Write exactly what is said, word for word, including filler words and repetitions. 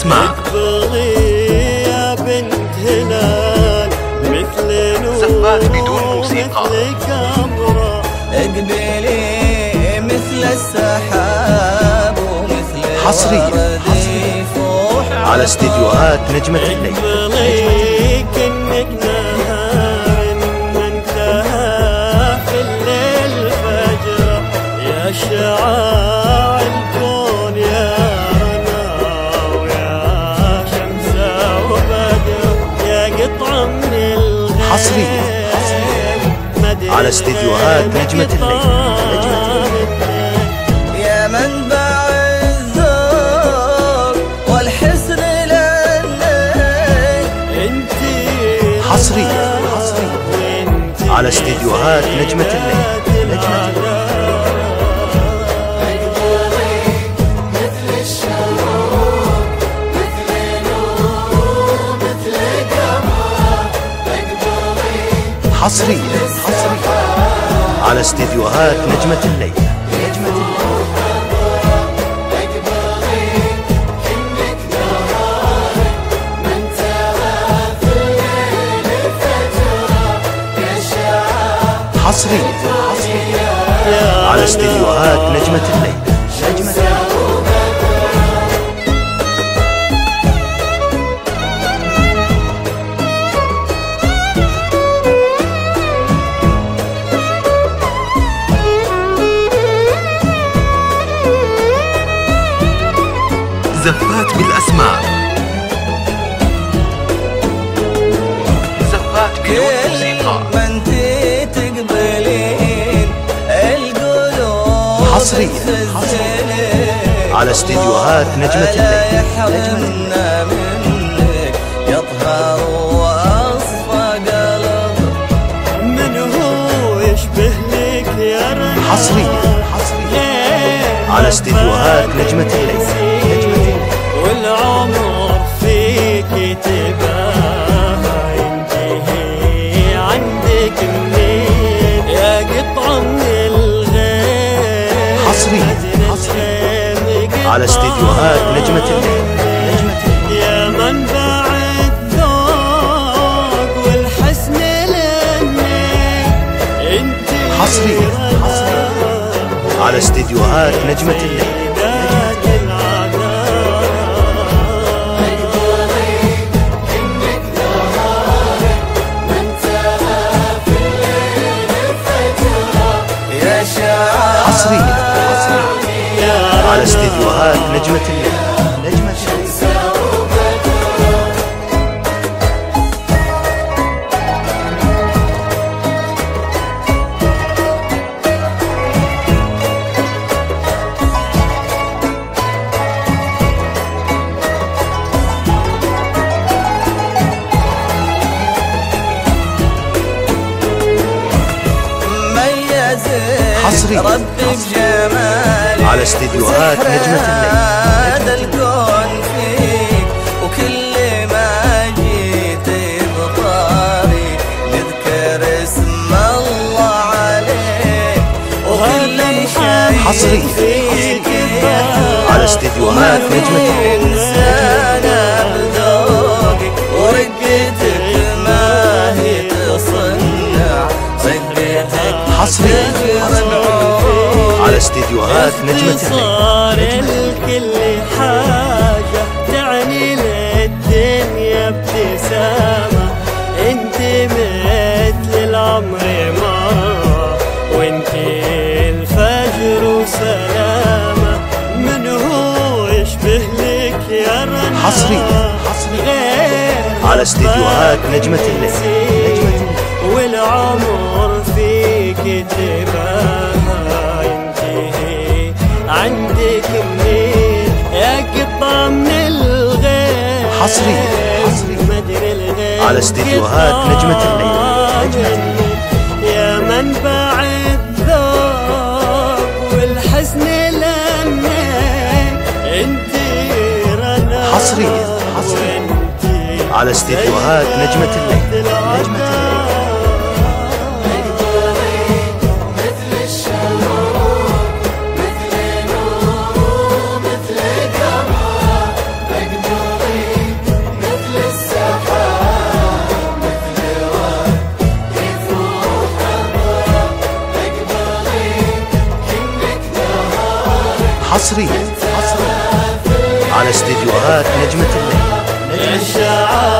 اسمع تفضلي يا بنت هلال مثل نور زفات بدون موسيقى اقبلي مثل السحاب ومثل حصريا حصريا على استديوهات نجمة الليله. شعاع الكون يا رنا ويا شمسة وبدر يا قطعة من الغيب حصريا على استديوهات نجمة الليل. يا منبع الذوق والحسن للنيل انتي حصريا على استديوهات نجمة الليل. نجمة الليل حصريا على استديوهات نجمة الليل. حصريا على استديوهات نجمة الليل. زفات بالاسماء زفات بدون موسيقى من تقبلين القلوب حصريا على استديوهات نجمة الليل. يحرمنا منك يطهر واصفى قلب من هو يشبه لك يا رب حصريا على استديوهات نجمة الليل. والعمر فيك تباها ينتهي عندك منين يا قطعة من الغيب حصريا على استديوهات نجمة الليل. يا منبع الذوق والحسن للنيل انت حصريا على استديوهات نجمة الليل. حصريا على استديوهات نجمة الليل. نجمة حصريا على استديوهات نجمة الليل. الكون فيك وكل ما جيت بطاري نذكر اسم الله عليك وكل شيء حصريا على استديوهات نجمة الليل. حصريا على استديوهات نجمة الليل. الكل حاجة تعني للدنيا ابتسامة انت مثل العمر ما وانت الفجر وسلامة من هو يشبه لك يا رنا حصريا على استديوهات نجمة الليل. والعمر فيك تباها ينتهي عندك منين يا قطعة من الغيب حصريا على استديوهات نجمة الليل. يا منبع الذوق والحزن لانك انت رنا حصريا على استديوهات نجمة الليل. نجمة الليل حصريا على استديوهات نجمة الليل.